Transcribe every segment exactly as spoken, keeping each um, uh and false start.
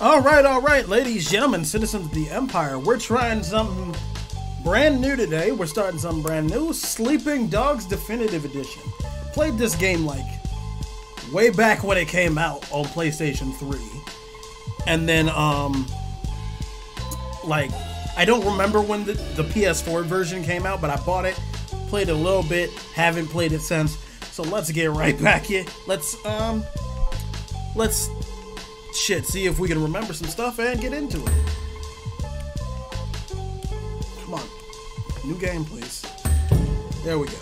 All right, all right, ladies, gentlemen, citizens of the Empire, we're trying something brand new today. We're starting something brand new, Sleeping Dogs Definitive Edition. Played this game, like, way back when it came out on PlayStation three. And then, um, like, I don't remember when the, the P S four version came out, but I bought it, played it a little bit, haven't played it since. So let's get right back here. Let's, um, let's, shit, see if we can remember some stuff and get into it. Come on. New game, please. There we go.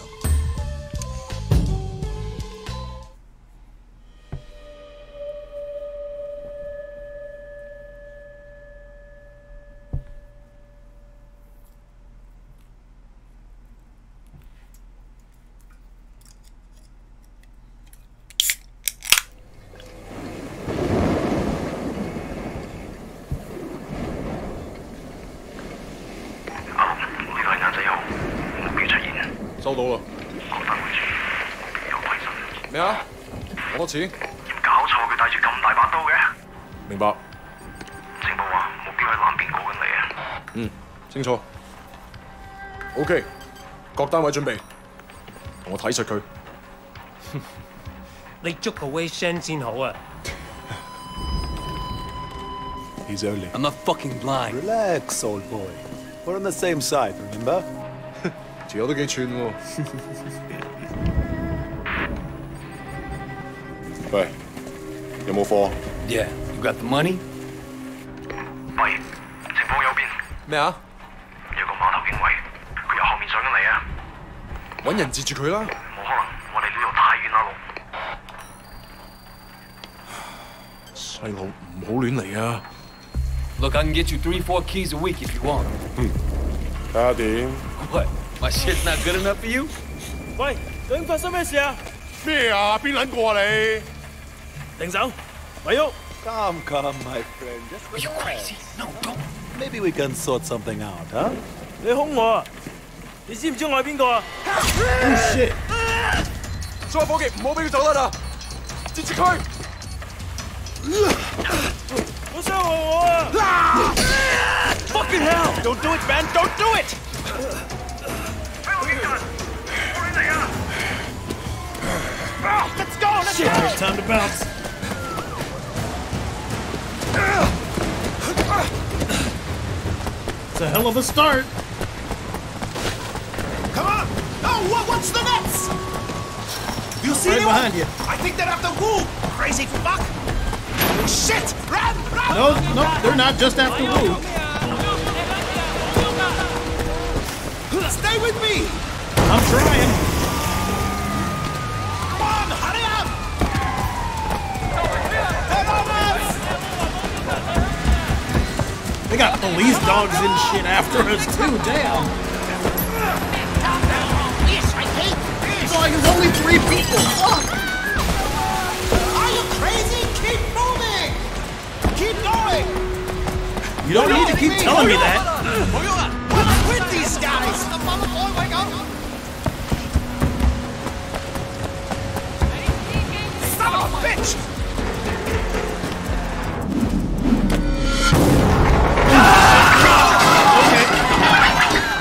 O K, 各單位準備，同我睇實佢。你捉個 Wei Shen 先好啊。He's only. I'm not fucking blind. Relax, old boy. We're on the same side, remember? 條友都幾串喎。喂，有冇貨 ？Yeah, you got the money? 喂，情況有變。咩啊？ 揾人截住佢啦！冇可能，我哋呢度太遠啦路。細路唔好亂嚟啊 ！Look, I can get you three, four keys a week if you want. 嗯，睇下點。What? My shit's not good enough for you? 喂，究竟發生咩事啊？咩啊？邊撚過啊你？停手！咪喐 ！Come, come, my friend. Are you crazy? No, don't. Maybe we can sort something out, huh? 你兇我啊！ 你知唔知我係邊個啊？所有夥計唔好俾佢走得啦！截住佢！好傷害我啊 ！Fucking hell! Don't do it, man! Don't do it! 喺我面前，我哋嚟啊 ！Let's go! Let's go! It's time to bounce. It's a hell of a start. What's the nuts? You see right behind you. I think they're after Wu. Crazy fuck. Shit! Run! Run! No, no, they're not just after Wu. Stay with me. I'm trying. Come on, hurry up! They're on us. They got police dogs and shit after us too. Damn. Like there's only three people. Fuck! Are you crazy? Keep moving! Keep going! You don't need to keep telling me that. What's with these guys? Son of a bitch!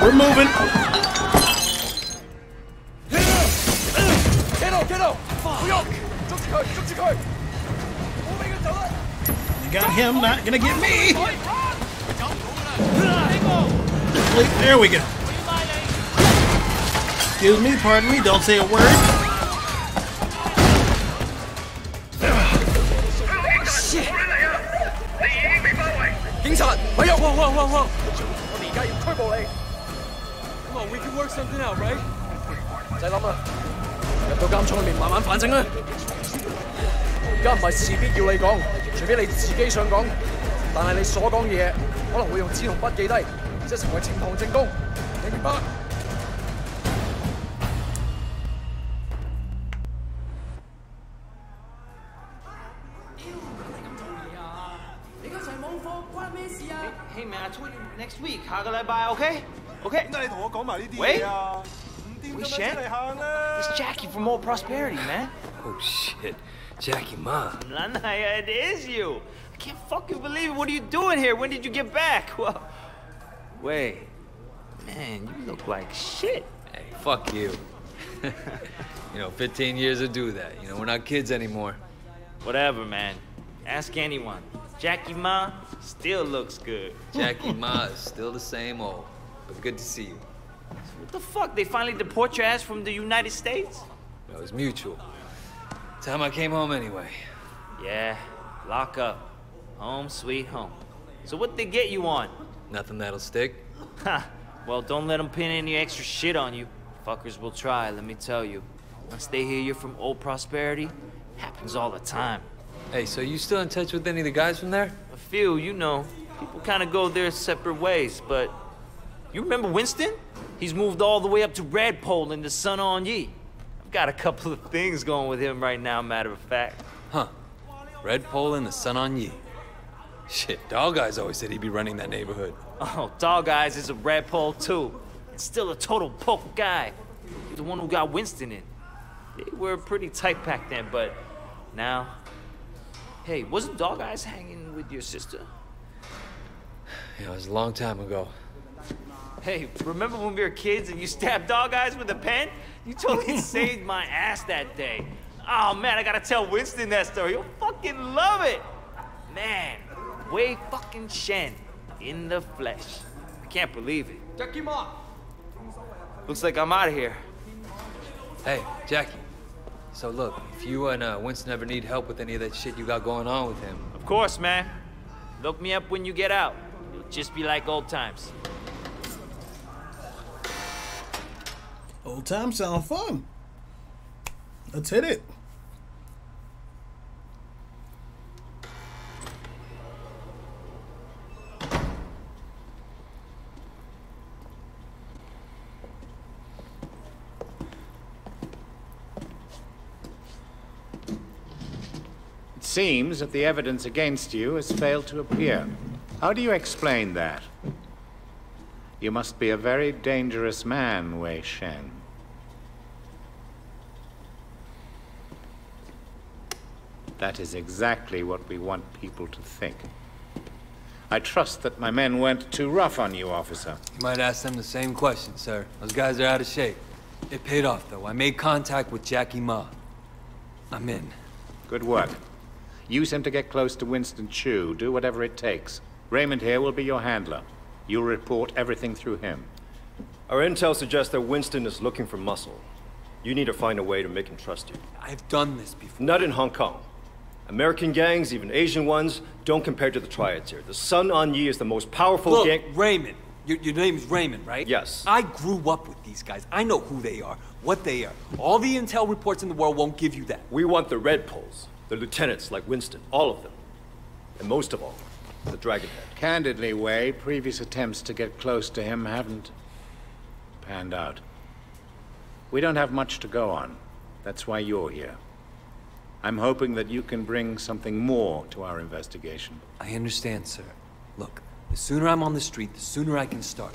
Okay. We're moving. You got him, not gonna get me! There we go. Excuse me, pardon me, don't say a word. Shit! Whoa, whoa, whoa, whoa! Come on, we can work something out, right? Don't 而家唔係事必要你講，除非你自己想講。但係你所講嘢可能會用紙同筆記低，即係成為呈堂證供。你明白？你今日冇課關咩事啊 ？Hey man, I told you next week 下個禮拜 ，OK? OK？ 點解你同我講埋呢啲嘢啊？唔掂咁樣出嚟行啦 ！It's Jackie from Old Prosperity, man. Oh shit. Jackie Ma. It is you. I can't fucking believe it. What are you doing here? When did you get back? Well, wait. Man, you look like shit. Hey, fuck you. You know, fifteen years to do that. You know, we're not kids anymore. Whatever, man. Ask anyone. Jackie Ma still looks good. Jackie Ma is still the same old. But good to see you. So what the fuck? They finally deport your ass from the United States? No, it was mutual. Time I came home anyway. Yeah, lock up. Home sweet home. So what they get you on? Nothing that'll stick. Ha. Well, don't let them pin any extra shit on you. Fuckers will try, let me tell you. Once they hear you're from Old Prosperity, happens all the time. Hey, so you still in touch with any of the guys from there? A few, you know. People kind of go their separate ways, but... You remember Winston? He's moved all the way up to Red Pole in the Sun On Yee. I've got a couple of things going with him right now, matter of fact. Huh. Red Pole in the Sun On Yee. Shit, Dog Eyes always said he'd be running that neighborhood. Oh, Dog Eyes is a Red Pole, too. And still a total poke guy. The one who got Winston in. They were pretty tight back then, but now... Hey, wasn't Dog Eyes hanging with your sister? Yeah, it was a long time ago. Hey, remember when we were kids and you stabbed Dog Eyes with a pen? You totally saved my ass that day. Oh, man, I gotta tell Winston that story. He'll fucking love it. Man, Wei fucking Shen in the flesh. I can't believe it. Jackie Ma! Looks like I'm out of here. Hey, Jackie. So look, if you and uh, Winston ever need help with any of that shit you got going on with him... Of course, man. Look me up when you get out. It'll just be like old times. Old times sound fun. Let's hit it. It seems that the evidence against you has failed to appear. How do you explain that? You must be a very dangerous man, Wei Shen. That is exactly what we want people to think. I trust that my men weren't too rough on you, officer. You might ask them the same question, sir. Those guys are out of shape. It paid off, though. I made contact with Jackie Ma. I'm in. Good work. Use him to get close to Winston Chu. Do whatever it takes. Raymond here will be your handler. You'll report everything through him. Our intel suggests that Winston is looking for muscle. You need to find a way to make him trust you. I've done this before. Not in Hong Kong. American gangs, even Asian ones, don't compare to the triads here. The Sun On Yee is the most powerful Look, gang- Raymond. Your, your name's Raymond, right? Yes. I grew up with these guys. I know who they are, what they are. All the intel reports in the world won't give you that. We want the Red Poles. The lieutenants, like Winston, all of them. And most of all, the Dragon Head. Candidly, Wei, previous attempts to get close to him haven't panned out. We don't have much to go on. That's why you're here. I'm hoping that you can bring something more to our investigation. I understand, sir. Look, the sooner I'm on the street, the sooner I can start.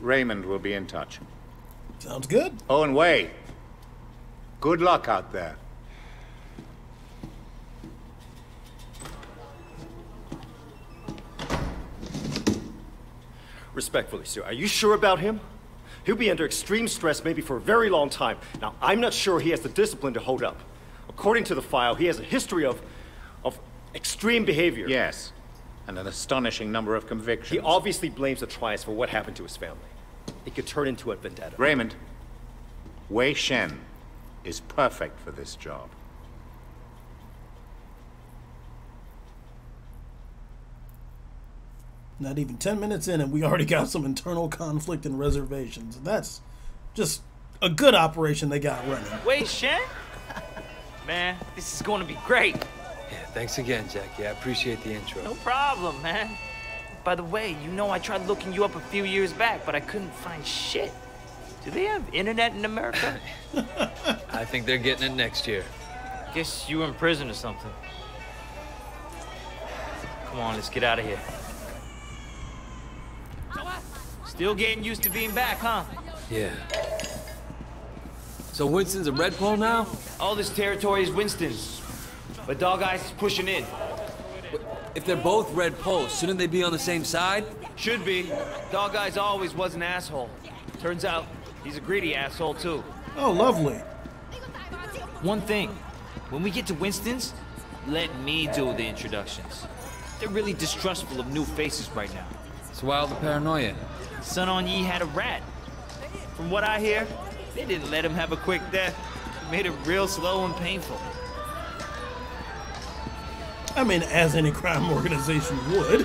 Raymond will be in touch. Sounds good. Oh, and Wei. Good luck out there. Respectfully, sir, are you sure about him? He'll be under extreme stress maybe for a very long time. Now, I'm not sure he has the discipline to hold up. According to the file, he has a history of, of extreme behavior. Yes, and an astonishing number of convictions. He obviously blames the triads for what happened to his family. It could turn into a vendetta. Raymond, Wei Shen is perfect for this job. Not even ten minutes in and we already got some internal conflict and reservations. That's just a good operation they got running. Wei Shen? Man, this is going to be great. Yeah, thanks again, Jackie. I appreciate the intro. No problem, man. By the way, you know I tried looking you up a few years back, but I couldn't find shit. Do they have internet in America? I think they're getting it next year. Guess you were in prison or something. Come on, let's get out of here. Still getting used to being back, huh? Yeah. So Winston's a Red Pole now? All this territory is Winston's. but Dog Eyes is pushing in. If they're both Red Poles, shouldn't they be on the same side? Should be. Dog Eyes always was an asshole. Turns out, he's a greedy asshole, too. Oh, lovely. One thing. When we get to Winston's, let me do the introductions. They're really distrustful of new faces right now. It's wild paranoia. Sun On Yee had a rat. From what I hear, they didn't let him have a quick death. It made it real slow and painful. I mean, as any crime organization would.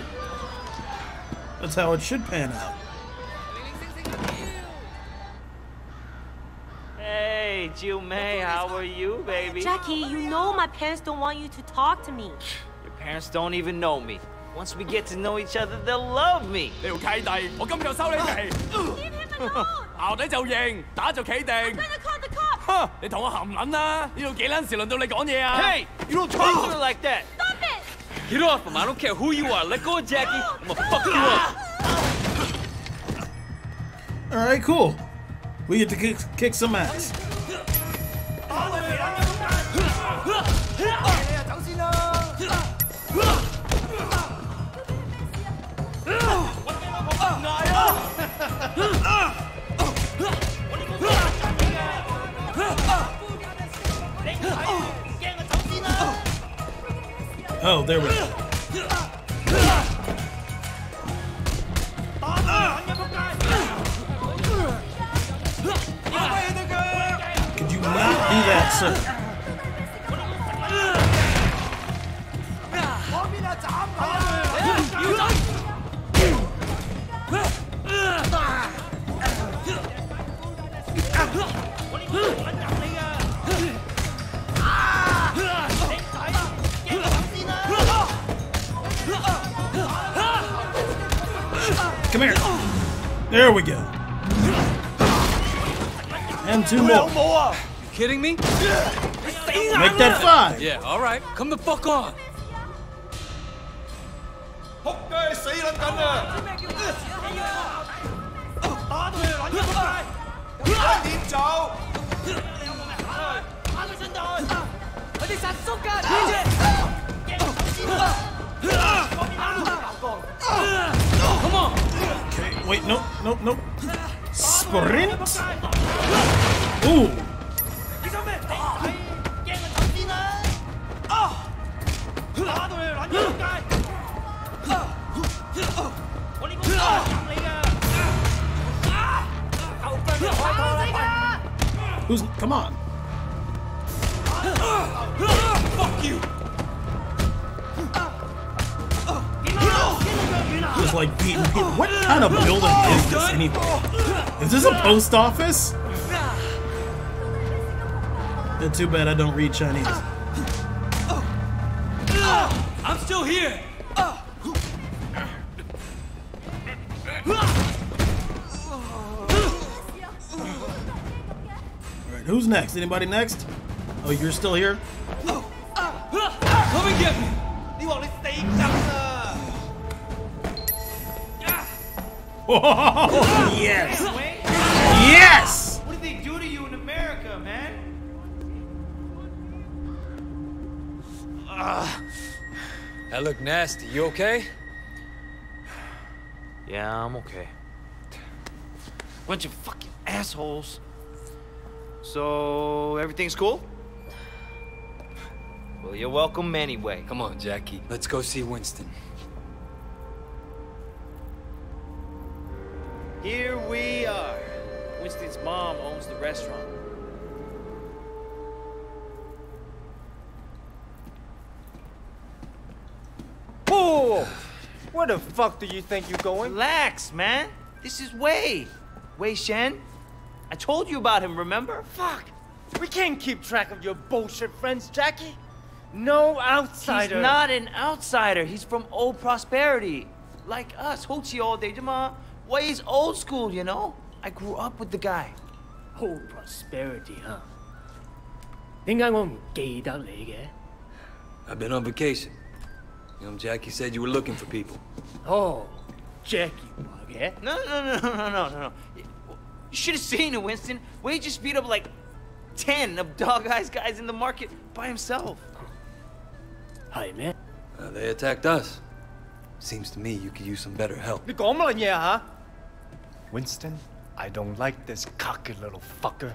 That's how it should pan out. Hey, Jumei, how are you, baby? Jackie, you know my parents don't want you to talk to me. Your parents don't even know me. Once we get to know each other, they'll love me. Leave him alone! I'm gonna call the cops! Hey! You don't talk to her like that! Stop it! Get off him! I don't care who you are. Let go of Jackie. No, I'm gonna fuck you up. Alright, cool. We get to kick, kick some ass. Oh, there we go. Could you not do that, sir? Come here. There we go. And two more. You kidding me? Make that five. Yeah, all right. Come the fuck on. Come on. Okay, wait, no, no, no. Sprint. Ooh. Who's? Come on. Fuck you. Just like beating people. What kind of building is this anyway? Is this a post office? And too bad I don't read Chinese. I'm still here. Alright, who's next? Anybody next? Oh, you're still here? Come and get me! You want to stay down? Oh, yes! Yes! What did they do to you in America, man? Uh, that looked nasty. You okay? Yeah, I'm okay. Bunch of fucking assholes. So, everything's cool? Well, you're welcome anyway. Come on, Jackie. Let's go see Winston. Here we are. Winston's mom owns the restaurant. Whoa! Where the fuck do you think you're going? Relax, man. This is Wei. Wei Shen. I told you about him, remember? Fuck. We can't keep track of your bullshit friends, Jackie. No outsider. He's not an outsider. He's from Old Prosperity. Like us. Ho Chi all day, Jama. Way's old school, you know? I grew up with the guy. Oh, prosperity, huh? I've been on vacation. You know, Jackie said you were looking for people. Oh, Jackie, yeah? No, no, no, no, no, no, no. You should have seen it, Winston. Way just beat up like ten of Dog Eyes guys in the market by himself. 係咩？ They attacked us. Seems to me you could use some better help. 你講乜嘢啊 ？Winston, I don't like this cocky little fucker.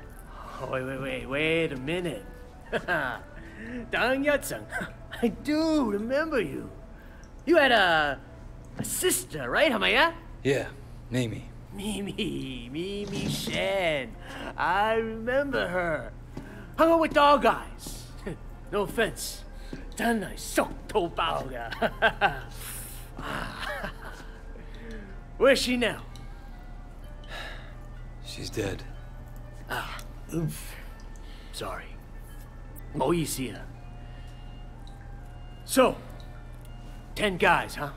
Wait, wait, wait, wait a minute. Dang Yat-sung, I do remember you. You had a a sister, right, Hamaya? Yeah, Mimi. Mimi, Mimi Shen. I remember her. Hung out with Dog Eyes. No offense. Done I so to bao. Where's she now? She's dead. Ah, oof. Sorry. Mo you see her. So, ten guys, huh?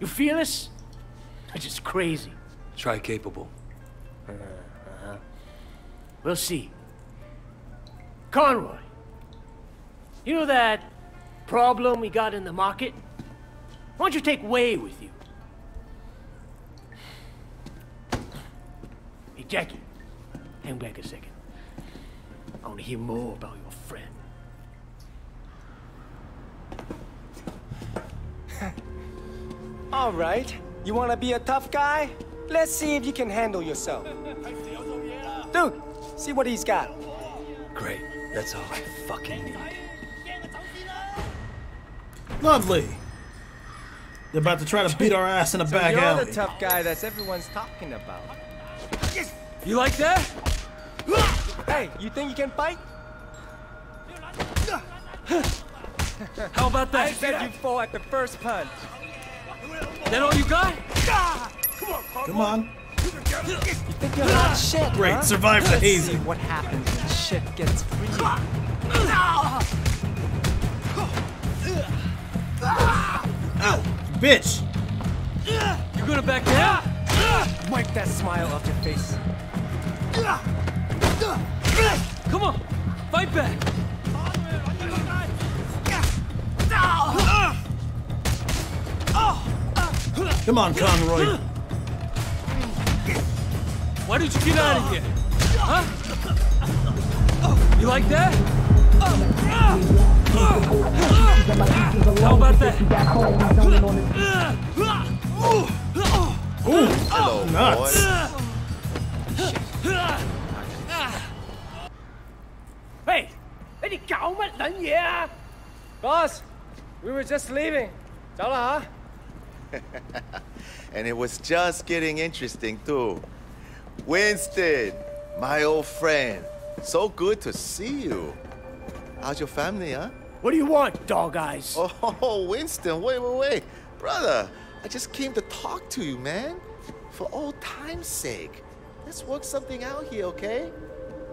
You fearless? That's just crazy. Try capable. Uh, uh-huh. We'll see. Conroy, you know that problem we got in the market? Why don't you take Wei with you? Hey, Jackie, hang back a second. I want to hear more about your friend. All right. You want to be a tough guy? Let's see if you can handle yourself. Dude, see what he's got. Great. That's all I fucking need. Lovely. They're about to try to beat our ass in the so back you're alley. You're the tough guy that's everyone's talking about. You like that? Hey, you think you can fight? How about that? I said you fall at the first punch. That all you got? Come on, come on. You think you're not shit, Great, huh? survive the hazing. What happens when shit gets free? Ow, bitch! You gonna back down? Wipe that smile off your face. Come on, fight back! Come on, Conroy. Why did you get out of here? Huh? You like that? How about that? Ooh, hello, nuts. Hey, what are you doing here? Boss, we were just leaving. Huh? And it was just getting interesting, too. Winston, my old friend. So good to see you. How's your family, huh? What do you want, Dog Eyes? Oh, Winston, wait, wait, wait. Brother, I just came to talk to you, man. For old time's sake. Let's work something out here, okay?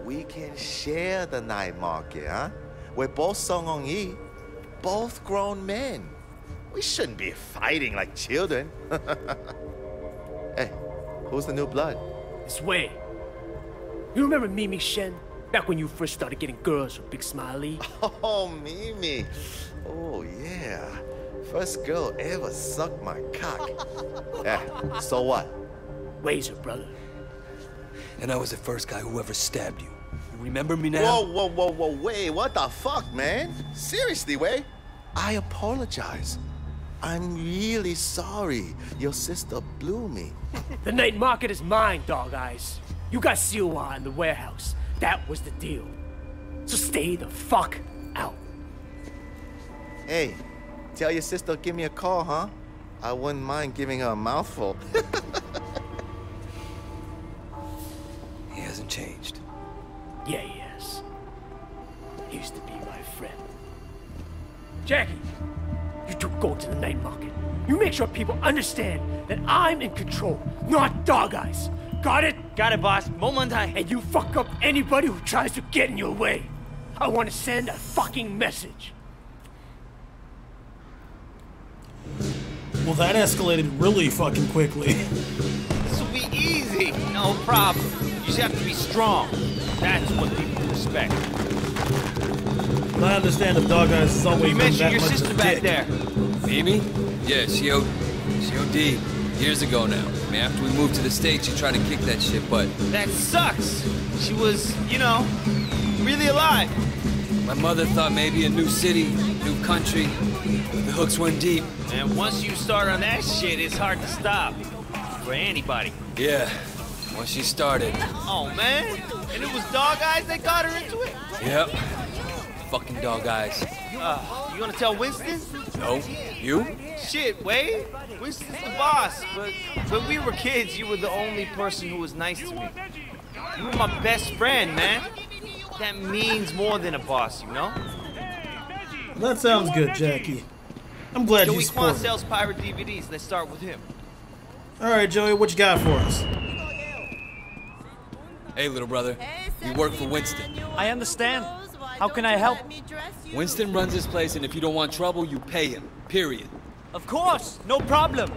We can share the night market, huh? We're both Song On Yee, both grown men. We shouldn't be fighting like children. Hey, who's the new blood? It's Wei. You remember Mimi Shen? Back when you first started getting girls with Big Smiley? Oh, Mimi. Oh, yeah. First girl ever sucked my cock. Yeah, so what? Wei's her brother. And I was the first guy who ever stabbed you. You remember me now? Whoa, whoa, whoa, whoa, Wei. What the fuck, man? Seriously, Wei. I apologize. I'm really sorry. Your sister blew me. The night market is mine, Dog Eyes. You got Siwa in the warehouse. That was the deal. So stay the fuck out. Hey, tell your sister give me a call, huh? I wouldn't mind giving her a mouthful. He hasn't changed. Yeah, he has. He used to be my friend. Jackie, you two go to the night market. You make sure people understand that I'm in control, not Dog Eyes. Got it? Got it, boss. Momentai. And you fuck up anybody who tries to get in your way. I want to send a fucking message. Well, that escalated really fucking quickly. This will be easy. No problem. You just have to be strong. That's what people respect. I understand if Dog Eyes is always. You mentioned your sister back there. Mimi? Yeah, she O she OD'd years ago now. I mean, after we moved to the States, she tried to kick that shit, but that sucks. She was, you know, really alive. My mother thought maybe a new city, new country. The hooks went deep. And once you start on that shit, it's hard to stop. For anybody. Yeah. Once she started. Oh, man. And it was Dog Eyes that got her into it? Yep. Fucking Dog Eyes. Uh, you gonna tell Winston? No. You? Shit, Wade. Winston's the boss. But when we were kids, you were the only person who was nice to me. You were my best friend, man. That means more than a boss, you know? That sounds good, Jackie. I'm glad you supported. Joey Kwan sells pirate D V Ds. Let's start with him. All right, Joey, what you got for us? Hey, little brother. You work for Winston. I understand. How can I help? Winston runs this place, and if you don't want trouble, you pay him. Period. Of course. No problem.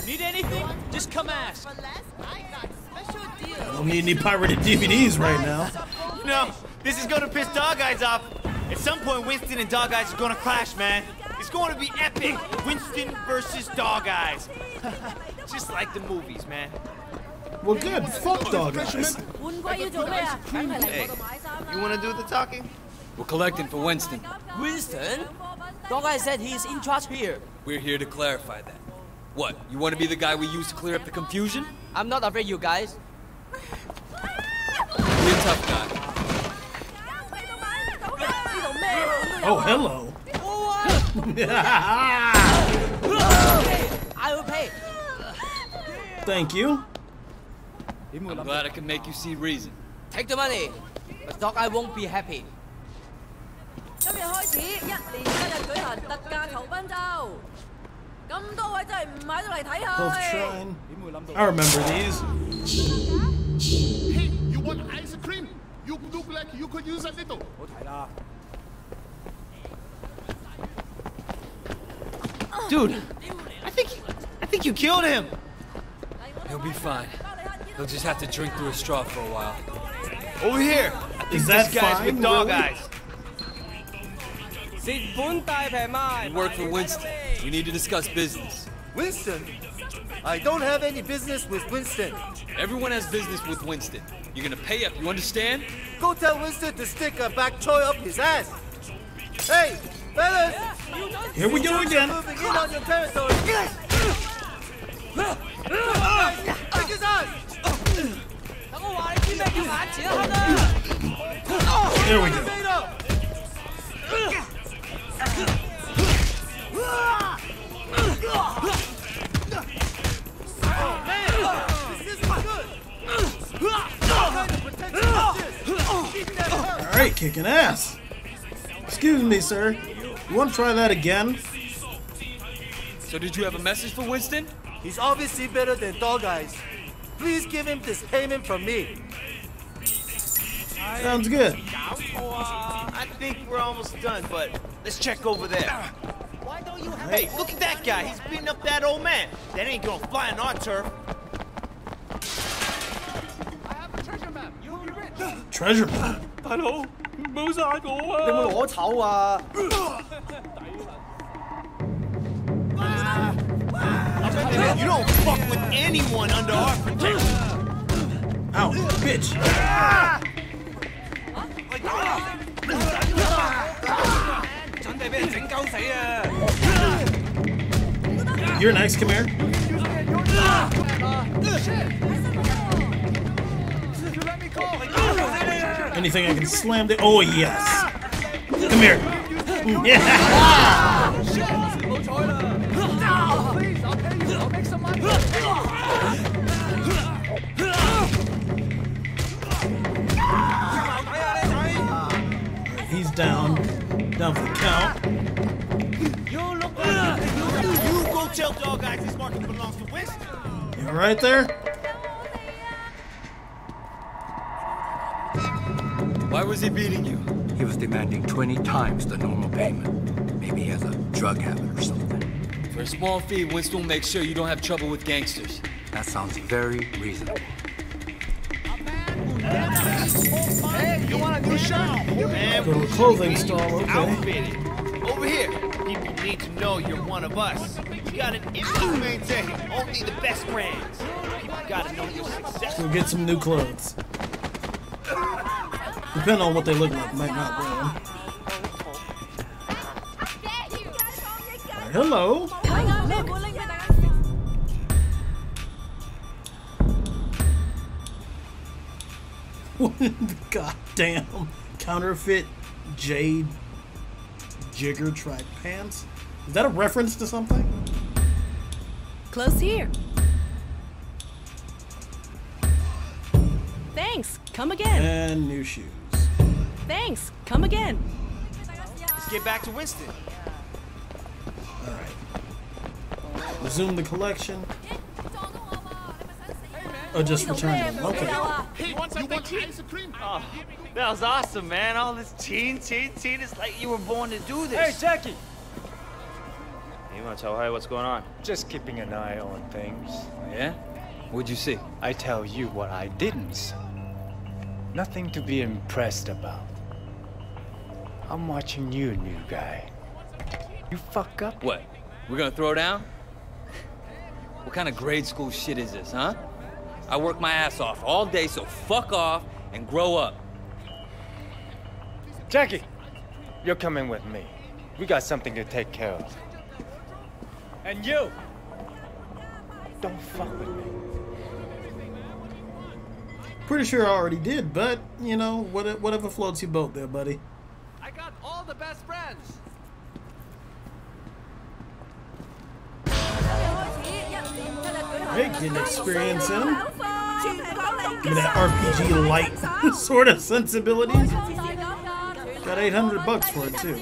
You need anything? Just come ask. I don't need any pirated D V Ds right now. No, this is gonna piss Dog Eyes off. At some point, Winston and Dog Eyes are gonna clash, man. It's gonna be epic. Winston versus Dog Eyes. Just like the movies, man. Well, good. Fuck Dog Eyes. Hey, you wanna do the talking? We're collecting for Winston. Winston? Dog Eyes said he's in charge here. We're here to clarify that. What, you wanna be the guy we used to clear up the confusion? I'm not afraid you guys. You're a tough guy. Oh, hello. I will pay. Thank you. I'm glad I can make you see reason. Take the money, but Dog Eye won't be happy. I remember these. Hey, you want ice cream? You look like you could use a little. Dude, I think I think you killed him. He'll be fine. He'll just have to drink through a straw for a while. Over here. I think Is that this guy's fine, with Dog really? Eyes. You work for Winston. We need to discuss business. Winston? I don't have any business with Winston. Everyone has business with Winston. You're gonna pay up, you understand? Go tell Winston to stick a back toy up his ass. Hey! Fellas! Here we go again! Moving in on your territory! There we go! Oh man! This isn't good! Alright, kicking ass! Excuse me, sir. You want to try that again? So did you have a message for Winston? He's obviously better than Dog Eyes. Please give him this payment from me. Sounds good. I think we're almost done, but let's check over there. Why don't you have hey, look at that guy. He's beating up that old man. That ain't gonna fly on our turf. I have a treasure map. You'll be rich. Treasure map? Hello? You don't fuck with anyone under our protection. Ow, bitch. You're nice, come here. Anything I can slam the- oh yes! Come here! Yeah! He's down. Down for the count. You go tell Dog Eyes this market belongs to Winston. You alright there? Why was he beating you? He was demanding twenty times the normal payment. Maybe he has a drug habit or something. For a small fee, Winston will make sure you don't have trouble with gangsters. That sounds very reasonable. Hey, you want a new shirt? Man, go to a clothing store, okay. Over here. People need to know you're one of us. You got an image to maintain. Only the best brands. People gotta know you're successful. Go get some new clothes. Depending on what they look like, might not wear them. Uh, hello. Goddamn counterfeit jade jigger tripe pants. Is that a reference to something? Close here. Thanks. Come again. And new shoes. Thanks. Come again. Let's get back to Winston. All right. Resume the collection. Oh, just return them. Okay. Hey, you want something ice cream? Oh, that was awesome, man. All this teen, teen, teen. It's like you were born to do this. Hey, Jackie. You want to tell her what's going on? Just keeping an eye on things. Yeah? What'd you see? I tell you what I didn't see. Nothing to be impressed about. I'm watching you, new guy. You fuck up. What? We're gonna throw down? What kind of grade school shit is this, huh? I work my ass off all day, so fuck off and grow up. Jackie, you're coming with me. We got something to take care of. And you! Don't fuck with me. Pretty sure I already did, but, you know, whatever floats your boat there, buddy. I got all the best friends! They didn't experience him. That R P G light sort of sensibilities. Got eight hundred bucks for it too.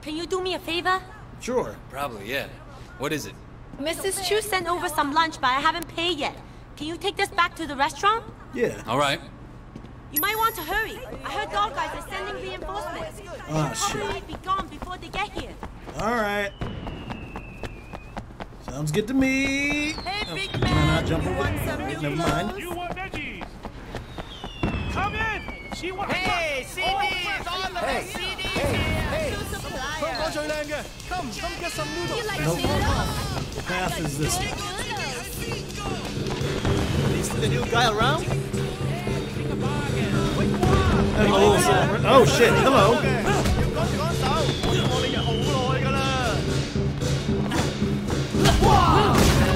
Can you do me a favor? Sure. Probably, yeah. What is it? Missus Chu sent over some lunch, but I haven't paid yet. Can you take this back to the restaurant? Yeah. All right. You might want to hurry. I heard Dog Eyes are sending reinforcements. Oh, shit. They'll probably be gone before they get here. All right. Sounds good to me. Hey, big man. You want some new clothes? You want veggies? Come in. She wants. Hey, C Ds. All of us C Ds. Hey, hey. Come, come get some noodles. What path is this? Is the new guy around? Oh shit! Hello.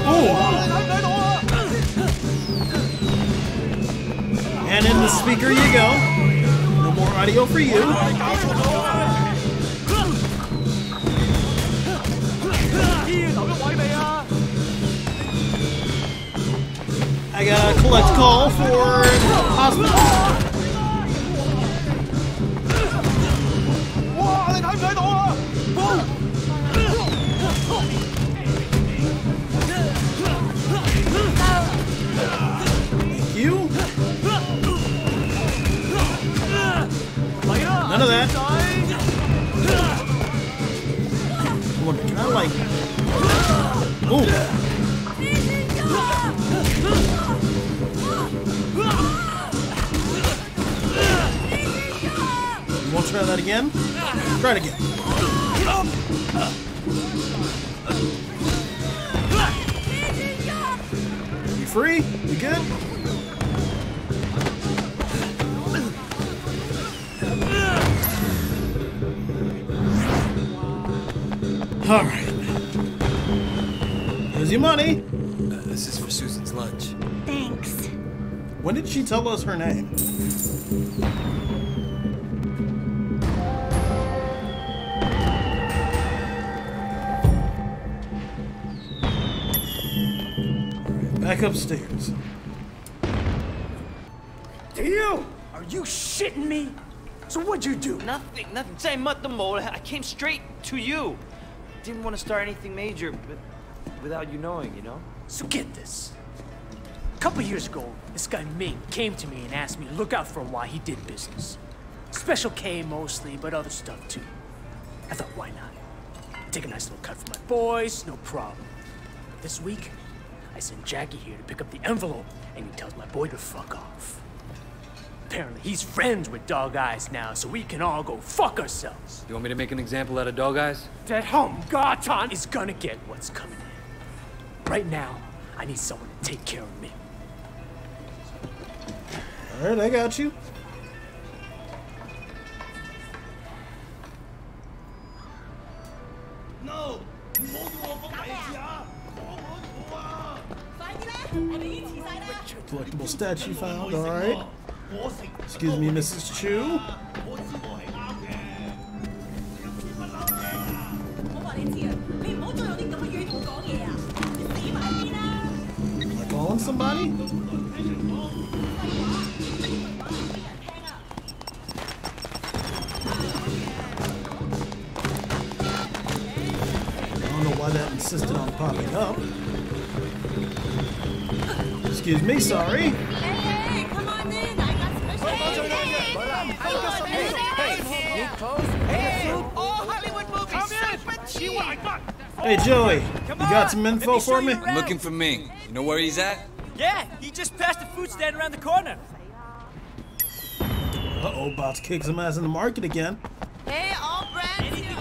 Oh. And in the speaker you go. No more audio for you. I got a collect call for hospital. None of that. What can I like? Oh. You won't try that again? Try it again. You free? You good? All right. Here's your money. Uh, this is for Susan's lunch. Thanks. When did she tell us her name? All right, back upstairs. Theo, are you shitting me? So what'd you do? Nothing, nothing. Say nothing more. I came straight to you. Didn't want to start anything major, but without you knowing, you know? So get this. A couple years ago, this guy Ming came to me and asked me to look out for why he did business. Special K mostly, but other stuff too. I thought, why not? Take a nice little cut for my boys, no problem. This week, I send Jackie here to pick up the envelope, and he tells my boy to fuck off. Apparently, he's friends with Dog Eyes now, so we can all go fuck ourselves. You want me to make an example out of Dog Eyes? That home Garton is gonna get what's coming in. Right now, I need someone to take care of me. Alright, I got you. No! Collectible statue found, alright. Excuse me, Missus Chu. Calling somebody? I don't know why that insisted on popping up. Excuse me, sorry. Hey, hey, come on in. I got special. Hey, hey, hey, hey, all Hollywood movies. Hey, Joey, you got some info for me? I'm looking for Ming. You know where he's at? Yeah, he just passed the food stand around the corner. Uh-oh, about to kick some ass in the market again. Hey, all brands new.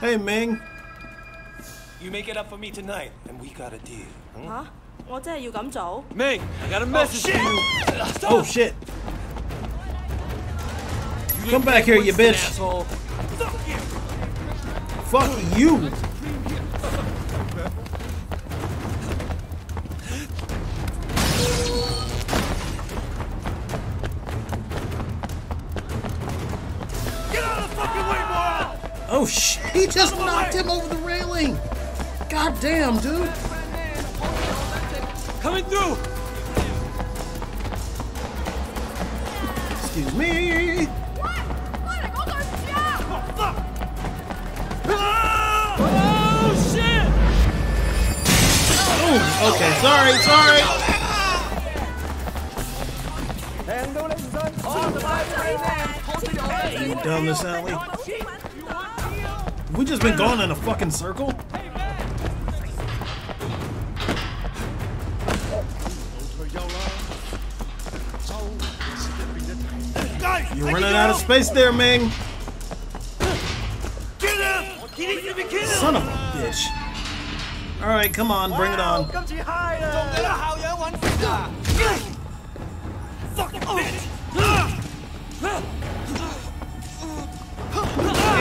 Hey, Ming. You make it up for me tonight, and we got a deal. Huh? What are you going to do? Ming, I got a message for you. Oh, shit. You Come back here, you bitch. Asshole. Fuck you. Get out of the fucking way, Marl! Oh, shit. He just knocked him over the railing. God damn, dude. Coming through. Excuse me. Oh, shit! Oh, okay, sorry, sorry! Are you down this alley? Have we just been going in a fucking circle? You're running out of space there, Ming! Son of a bitch. Alright, come on, bring it on.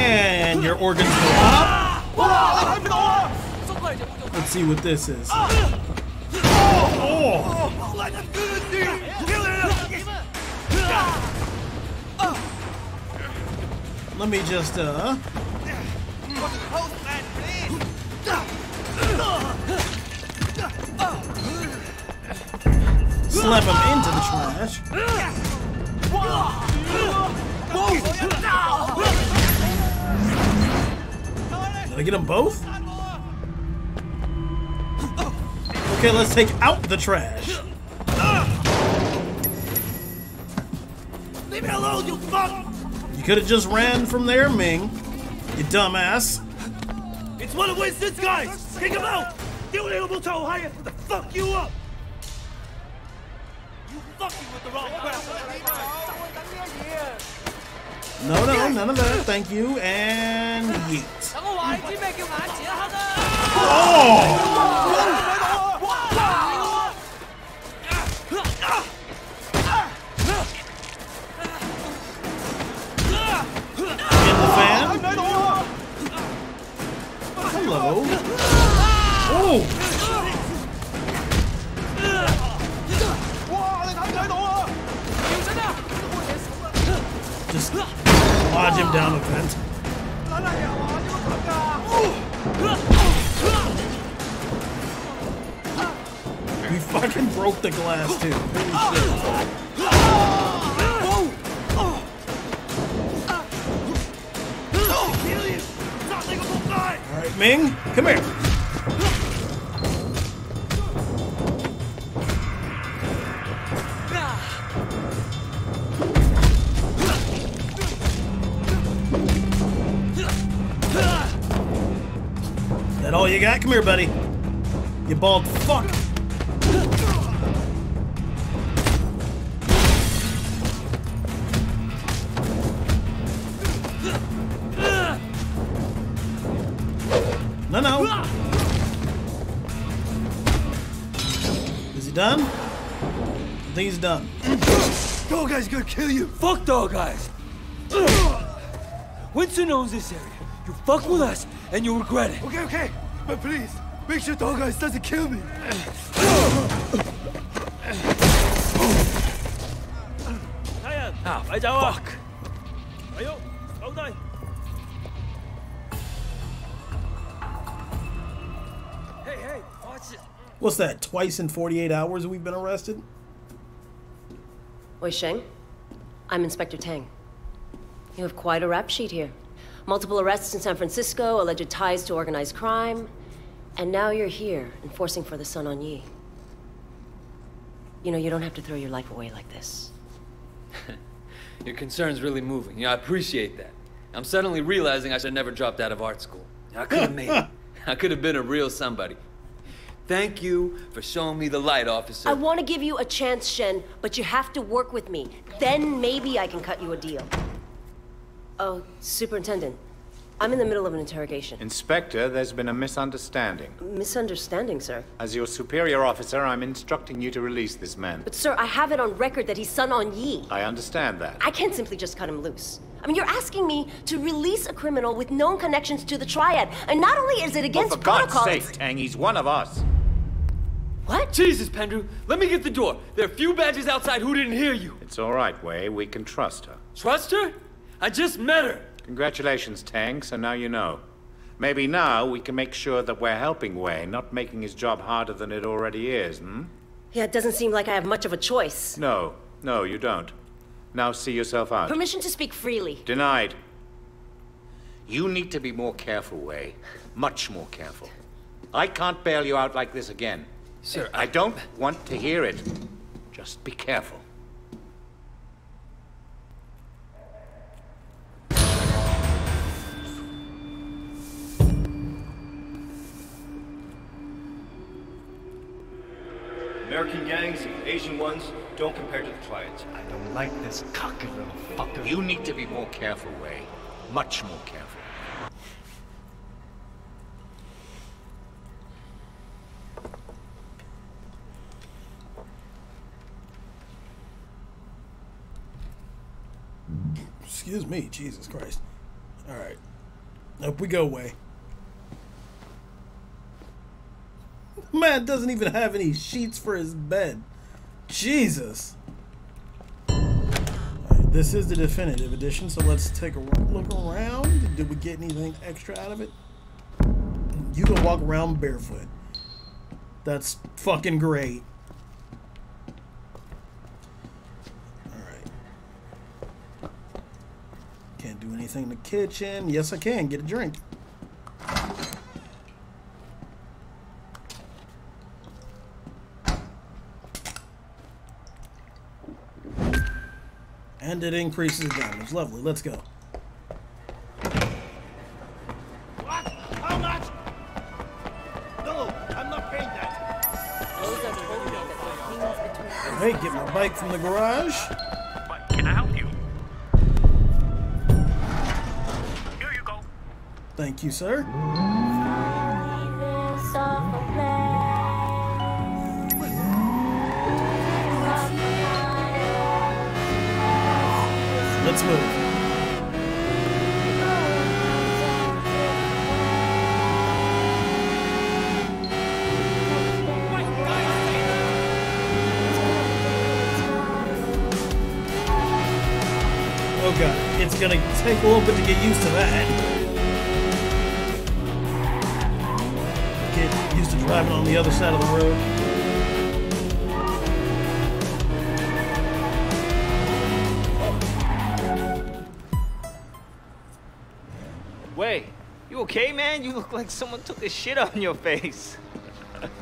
And your organs go up. Let's see what this is. Oh. Let me just, uh... slap him into the trash. Did I get them both? Okay, let's take out the trash. Leave me alone, you fuck! You could have just ran from there, Ming. You dumbass. It's one of Winston's guys! Kick him out! You able to hire for the fuck you up! You fucking with the wrong person! No, no, none of that. Thank you, and yeet. Oh! In the fan? Hello. Oh! Just lodge him down a vent. We fucking broke the glass too. Holy shit. Alright, Ming, come here. That all you got? Come here, buddy. You bald fuck. No, no. Is he done? he's done. Dog Eyes gonna kill you. Fuck Dog Eyes. Winston owns this area. You fuck with us, and you'll regret it. Okay, okay, but please, make sure Dog Eyes doesn't kill me. Fuck. What's that, twice in forty-eight hours we've been arrested? Wei Shen, I'm Inspector Tang. You have quite a rap sheet here. Multiple arrests in San Francisco, alleged ties to organized crime, and now you're here, enforcing for the Sun On Yee. You know, you don't have to throw your life away like this. Your concern's really moving. Yeah, I appreciate that. I'm suddenly realizing I should never dropped out of art school. I could have made it. I could have been a real somebody. Thank you for showing me the light, officer. I want to give you a chance, Shen, but you have to work with me. Then maybe I can cut you a deal. Oh, Superintendent, I'm in the middle of an interrogation. Inspector, there's been a misunderstanding. Misunderstanding, sir? As your superior officer, I'm instructing you to release this man. But, sir, I have it on record that he's Sun On Yee. I understand that. I can't simply just cut him loose. I mean, you're asking me to release a criminal with known connections to the Triad, and not only is it against protocol... Oh, for God's sake, Tang, he's one of us. What? Jesus, Pendrew, let me get the door. There are a few badges outside who didn't hear you. It's all right, Wei. We can trust her. Trust her? I just met her. Congratulations, Tang, so now you know. Maybe now we can make sure that we're helping Wei, not making his job harder than it already is, hmm? Yeah, it doesn't seem like I have much of a choice. No, no, you don't. Now see yourself out. Permission to speak freely. Denied. You need to be more careful, Wei. Much more careful. I can't bail you out like this again. Sir, I, I don't want to hear it. Just be careful. American gangs and Asian ones don't compare to the clients. I don't like this cocky little fucker. You need to be more careful, Wei. Much more careful. Excuse me, Jesus Christ. All right. Up we go, Wei. Man doesn't even have any sheets for his bed. Jesus. Right, this is the definitive edition, so let's take a look around. Did we get anything extra out of it? You can walk around barefoot. That's fucking great. Alright. Can't do anything in the kitchen. Yes, I can. Get a drink. And it increases damage. Lovely. Let's go. What? How much? No, I'm not paying that. All right, get my bike from the garage. But can I help you? Here you go. Thank you, sir. Let's move. Oh god, it's gonna take a little bit to get used to that. Get used to driving on the other side of the road. Wait, you okay, man? You look like someone took a shit on your face.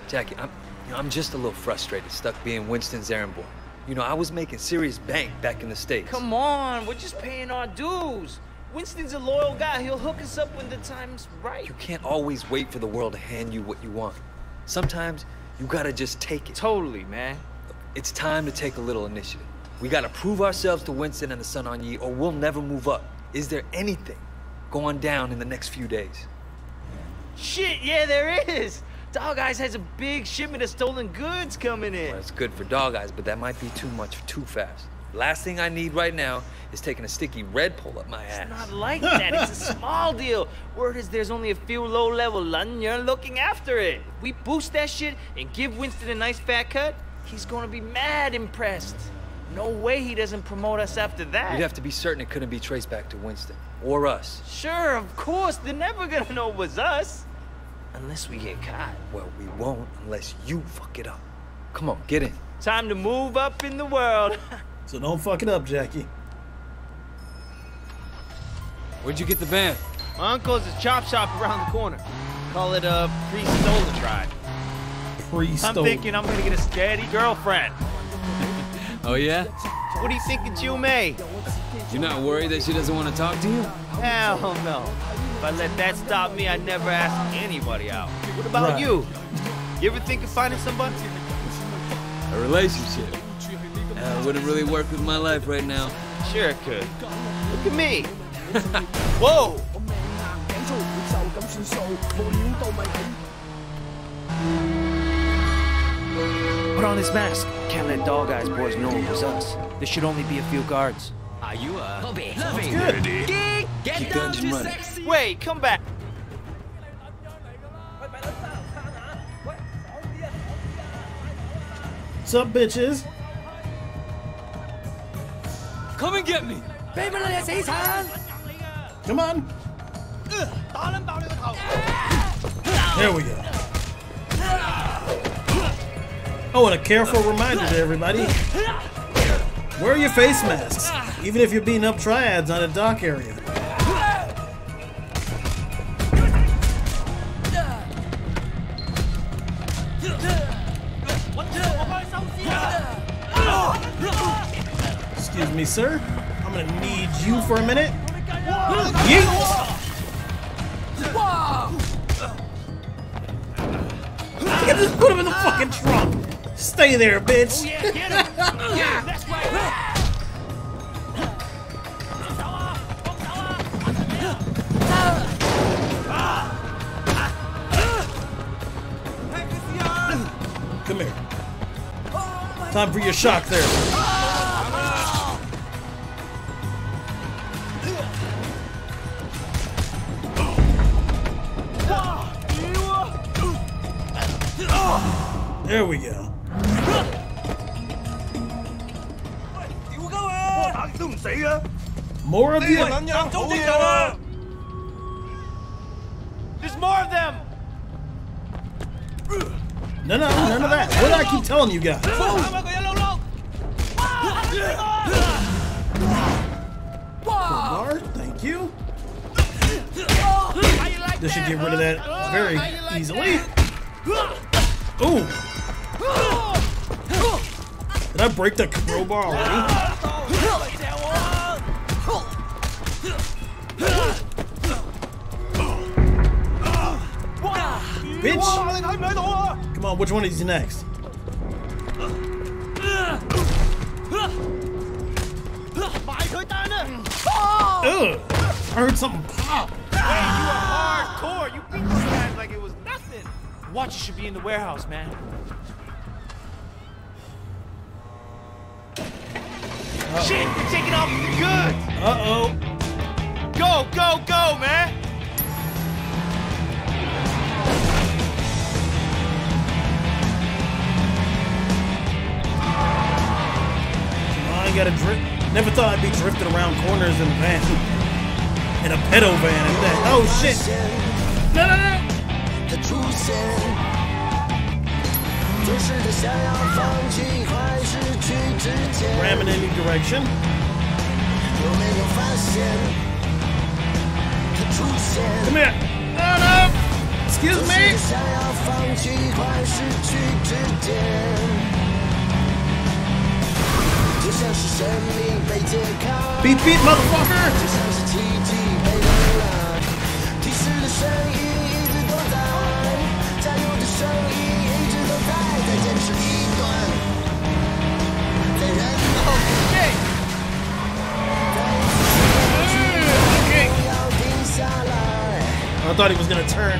Jackie, I'm, you know, I'm just a little frustrated, stuck being Winston's errand boy. You know, I was making serious bank back in the States. Come on, we're just paying our dues. Winston's a loyal guy. He'll hook us up when the time's right. You can't always wait for the world to hand you what you want. Sometimes you gotta just take it. Totally, man. It's time to take a little initiative. We gotta prove ourselves to Winston and the Sun On Yee, or we'll never move up. Is there anything going down in the next few days? Shit, yeah, there is. Dog Eyes has a big shipment of stolen goods coming in. Well, it's good for Dog Eyes, but that might be too much for Too Fast. Last thing I need right now is taking a sticky Red Pole up my ass. It's not like that. It's a small deal. Word is there's only a few low-level Lunyun looking after it. If we boost that shit and give Winston a nice fat cut, he's gonna be mad impressed. No way he doesn't promote us after that. You'd have to be certain it couldn't be traced back to Winston or us. Sure, of course. They're never gonna know it was us. Unless we get caught. Well, we won't unless you fuck it up. Come on, get in. Time to move up in the world. So don't fuck it up, Jackie. Where'd you get the van? My uncle has a chop shop around the corner. Call it a pre-stolen ride. Pre-stolen. I'm thinking I'm gonna get a steady girlfriend. Oh, yeah? What do you think of Jumei? You're not worried that she doesn't want to talk to you? Hell no. If I let that stop me, I'd never ask anybody out. What about right. you? You ever think of finding somebody? A relationship? Uh, wouldn't really work with my life right now. Sure it could. Look at me. Whoa! Put on his mask. Can't let Dog Eyes boys know it was us. There should only be a few guards. Are you a hobby? Loving good. Geek. Get Keep down to sexy. Wait, come back. What's up, bitches? Come and get me. Come on. There we go. Oh, and a careful reminder to everybody. Wear your face masks, even if you're beating up triads on a dock area. Excuse me, sir. I'm gonna need you for a minute. Yeet! I just put him in the fucking trunk. Stay there, bitch! Oh, yeah, get him. Yeah, that's right. Come here. Time for your shock therapy. There we go. More of you! There's more of them! No, no, none of that. What did I keep telling you guys? Guard, thank you. This should get rid of that very easily. Ooh! Did I break the crowbar already? Bitch! Come on, which one is you next? Ugh! I heard something pop! Hey, you are hardcore! You beat these guys like it was nothing! Watch should be in the warehouse, man. Uh-oh. Shit! They're taking off the goods! Uh-oh! Go, go, go, man! I gotta drift. Never thought I'd be drifting around corners in a van. In a pedo van and that. Oh shit! No, no, no! Ramming in any direction. Come here! No, no! Excuse me! Beep beep, motherfucker! Okay. Okay. I thought he was gonna turn.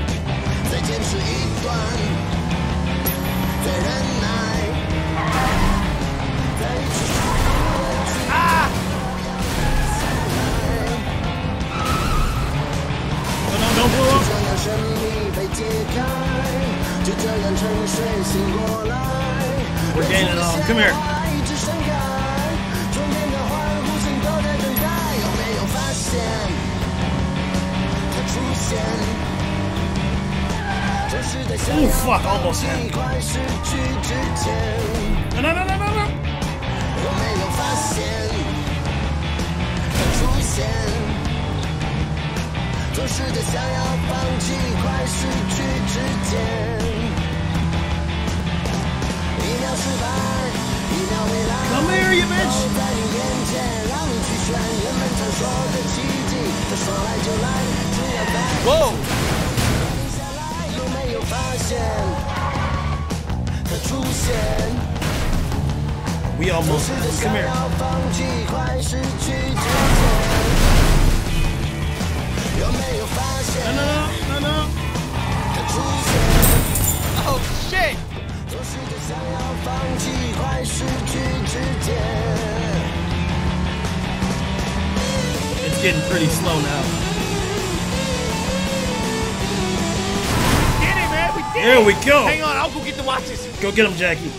We're gaining on him. Come here. Oh fuck! Almost hit. No no no no no no. Come here, you bitch! Whoa! We almost come here. No, no, no, no, no. Oh shit! It's getting pretty slow now. Get it, man! We did it! There we go! Hang on, I'll go get the watches. Go get them, Jackie.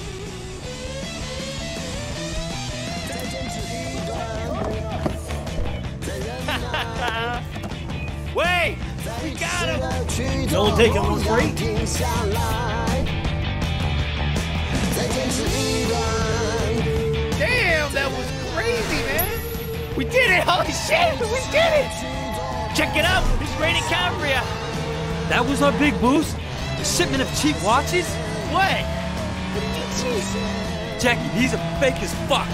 Wait! We got him! Don't take him for free. Damn, that was crazy, man! We did it! Holy shit! We did it! Check it out! It's raining Calvary! That was our big boost? The shipment of cheap watches? What? Jackie, he's a fake as fuck!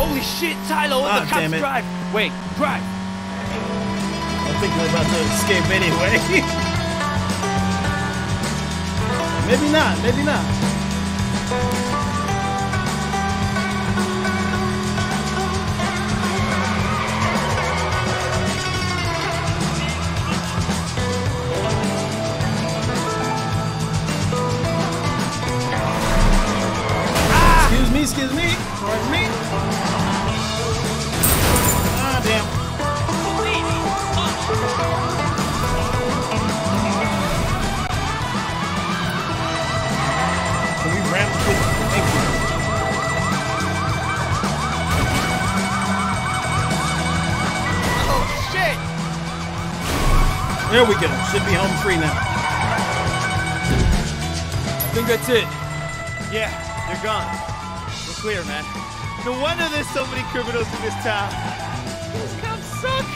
Holy shit, Tyler! Oh, the cops drive! Wait, drive! I think we're about to escape anyway. Maybe not, maybe not. Ah! Excuse me, excuse me, pardon me. Ah, damn. There we go. Should be home free now. I think that's it. Yeah, they're gone. We're clear, man. No wonder there's so many criminals in this town. These cops suck.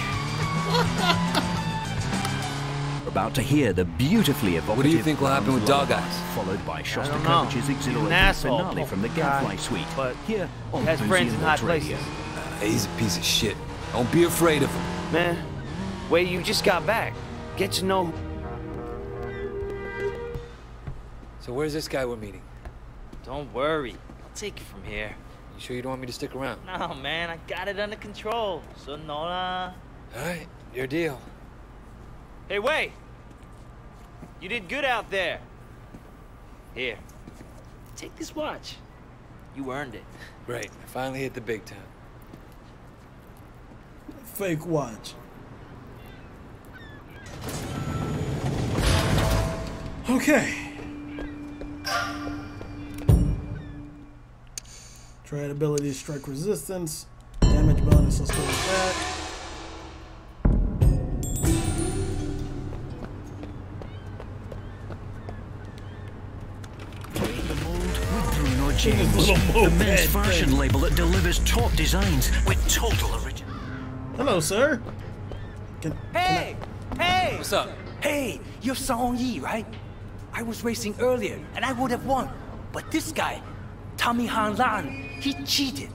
We're about to hear the beautifully evocative. What do you think will happen with Dog Eyes? Followed by Shostakovich's exhilarating finale from the Gadfly Suite. But here, on has friends in hot places. Uh, he's a piece of shit. Don't be afraid of him, man. Wait, you just got back. Get to know. So where's this guy we're meeting? Don't worry, I'll take it from here. You sure you don't want me to stick around? No, man, I got it under control. So no la. All right, your deal. Hey, wait. You did good out there. Here, take this watch. You earned it. Great, I finally hit the big time. Fake watch. Okay. Trade ability, strike resistance, damage bonus, let's go with that. The men's fashion label that delivers top designs with total origin. Hello, sir. Can, hey! Can I... Hey! What's up? Hey, you're Song Yi, right? I was racing earlier, and I would have won. But this guy, Tommy Hanlan, he cheated.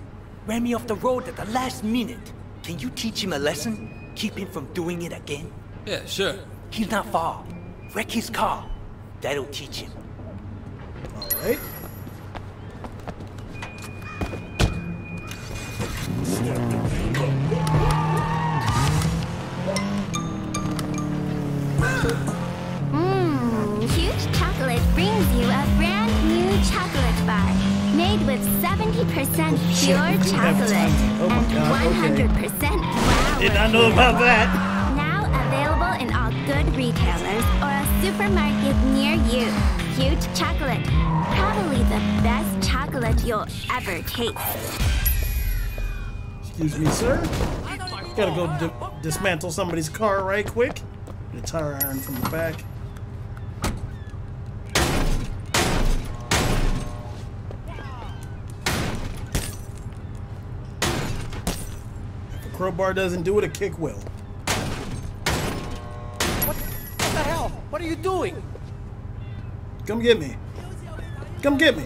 Ran me off the road at the last minute. Can you teach him a lesson? Keep him from doing it again? Yeah, sure. He's not far. Wreck his car. That'll teach him. All right. Brings you a brand new chocolate bar made with seventy percent pure chocolate and one hundred percent flour. Did not know about that. Now available in all good retailers or a supermarket near you. Huge chocolate. Probably the best chocolate you'll ever taste. Excuse me, sir. Gotta go d dismantle somebody's car right quick. Get a tire iron from the back. If a crowbar doesn't do it, a kick will. What the hell? What are you doing? Come get me. Come get me.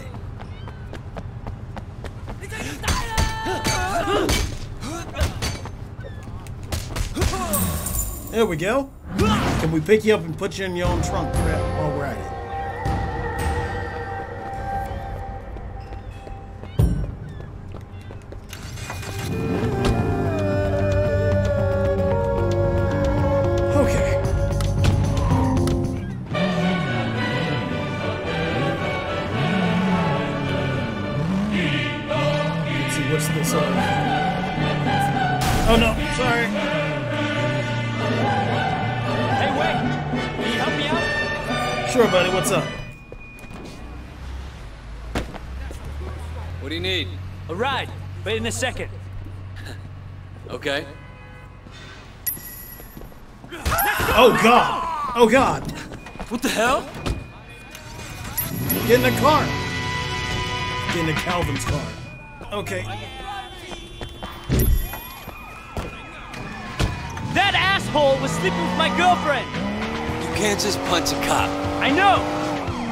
There we go. Can we pick you up and put you in your own trunk while we're at it? Okay. What's this? Oh no, sorry. Hey, wait. Can you help me out? Sure, buddy. What's up? What do you need? A ride. Wait in a second. Okay. Oh God. Oh God. What the hell? Get in the car. Get into Calvin's car. Okay. That asshole was sleeping with my girlfriend! You can't just punch a cop. I know!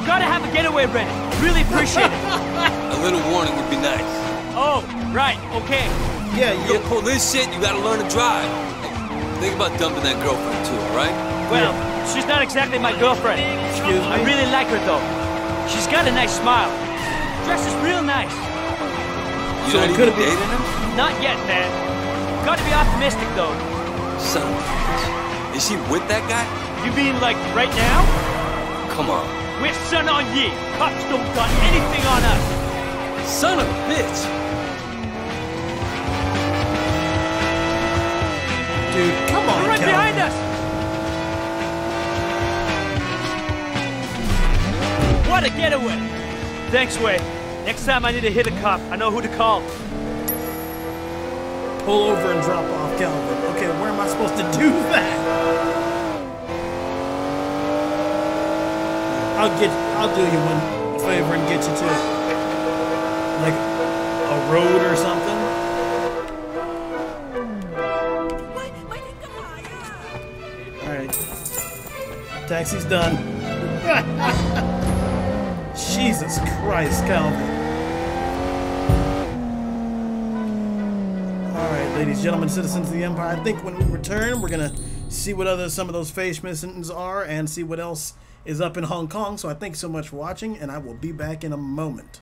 Gotta have a getaway ready. Really appreciate it. A little warning would be nice. Oh, right, okay. Yeah, you gotta pull this shit, you gotta learn to drive. Think about dumping that girlfriend too, alright? Well, yeah. She's not exactly my girlfriend. Excuse me? I really like her though. She's got a nice smile. Dresses real nice. So it could have been him? Not yet, man. Gotta be optimistic, though. Son of a bitch. Is he with that guy? You mean, like, right now? Come on. We're Sun On Yee. Cops don't got anything on us. Son of a bitch. Dude, come on, They're right Calvin. Behind us! What a getaway! Thanks, Wei. Next time I need to hit a cop, I know who to call. Pull over and drop off Calvin. Okay, where am I supposed to do that? I'll get, I'll do you one favor and get you to like a road or something. All right, taxi's done. Jesus Christ, Calvin. Alright, ladies, gentlemen, citizens of the Empire, I think when we return, we're going to see what other some of those face missions are and see what else is up in Hong Kong. So I thank you so much for watching, and I will be back in a moment.